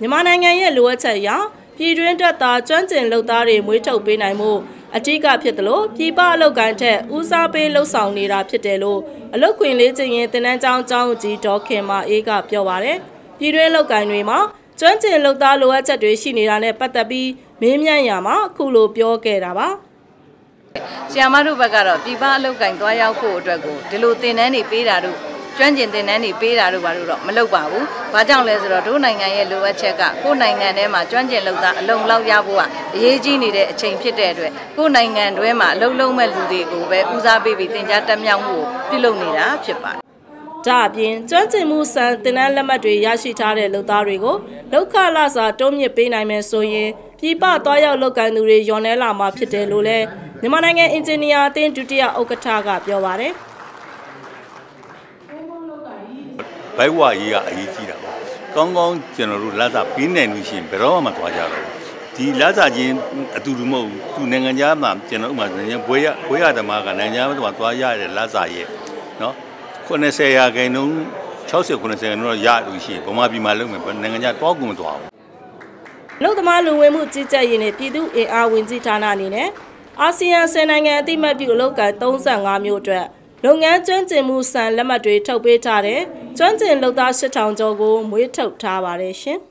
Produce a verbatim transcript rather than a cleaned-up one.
မြန်မာနိုင်ငံရဲ့လိုအပ်ချက်အရပြည်တွင်းတပ်သားကျွမ်းကျင်လုပ်သားတွေမွေးထုတ်ပေးနိုင်မှုအထူးကဖြစ်သလိုပြည်ပအလုပ်ကိုင်းထက်ဦးစားပေးလှုပ်ဆောင်နေတာဖြစ်တယ်လို့အလုပ်ခွင်လေးချင်းရင်တင်နန်းကျောင်းကျောင်းကြီးဒေါခင်မအေးကပြောပါတယ်။ပြည်တွင်းလုပ်ကိုင်းတွေမှာကျွမ်းကျင်လုပ်သားလိုအပ်ချက်တွေရှိနေတာနဲ့ပတ်သက်ပြီးမင်းမြန်ရမှာအခုလိုပြောခဲ့တာပါ။ဆီယမတို့ဘက်ကတော့ပြည်ပအလုပ်ကိုင်းသွားရောက်ဖို့အတွက်ကိုဒီလိုတင်နန်းတွေပေးတာတို့ကျွမ်းကျင်တင်နန်းတွေပေးတာတို့ဘာလို့တော့မလုပ်ပါဘူး။ဘာကြောင့်လဲဆိုတော့တို့နိုင်ငံရဲ့လိုအပ်ချက်ကကိုယ်နိုင်ငံထဲမှာကျွမ်းကျင်လုပ်သားအလုံလောက်ရဖို့ကအရေးကြီးနေတဲ့အချိန်ဖြစ်တဲ့အတွက်ကိုယ်နိုင်ငံတွဲမှာအလုံလုံမဲ့လူတွေကိုပဲဦးစားပေးပြီးတင်ကြားတက်မြောက်မှုပြုလုပ်နေတာဖြစ်ပါတယ်။ဒါအပြင်ကျွမ်းကျင်မှုစံတင်နန်းလက်မှတ်တွေရရှိထားတဲ့လုပ်သားတွေကိုလောက်ခလာစာတုံးမြစ်ပေးနိုင်မယ်ဆိုရင်ပြည်ပသွားရောက်လုပ်ကိုင်သူတွေညွန်လဲလာမှာဖြစ်တယ်လို့လည်းမြန်မာနိုင်ငံအင်ဂျင်နီယာအသင်းဒုတိယဥက္ကဋ္ဌကပြောပါတယ်။ဘိုက်ဝါရေးကအရေးကြီးတာပေါ့။ကောင်းကောင်းကျွန်တော်တို့လက်စာပေးနိုင်လို့ရှိရင်ဘယ်တော့မှမသွားကြတော့ဘူး။ဒီလက်စာချင်းအတူတူမဟုတ်ဘူး။သူနိုင်ငံသားမှာကျွန်တော်ဥပမာနိုင်ငံဘွဲရဘွဲရဓမ္မကနိုင်ငံသားမှာသွားရတဲ့လက်စာရဲ့နော်90ရာခိုင်နှုန်း60 90ရာခိုင်နှုန်းတော့ရလို့ရှိရင်ဗမာပြည်မှာလုပ်မယ်နိုင်ငံသားတော့ကုန်မသွားဘူး။လူ့သမားလူဝင်မှုကြီးကြပ်ရေးနဲ့ပြည်သူ့အင်အားဝင်ကြီးဌာနအနေနဲ့အာဆီယံဆယ်နိုင်ငံအသိအမှတ်ပြုအလုပ်ကိုင်35မျိုးအတွက်လုပ်ငန်းကျွမ်းကျင်မှုစံလက်မှတ်တွေထုတ်ပေးထားတဲ့ကျွမ်းကျင်လုပ်သား ၈,၀၀၀ ကျော်ကိုမွေးထုတ်ထားပါတယ်ရှင်။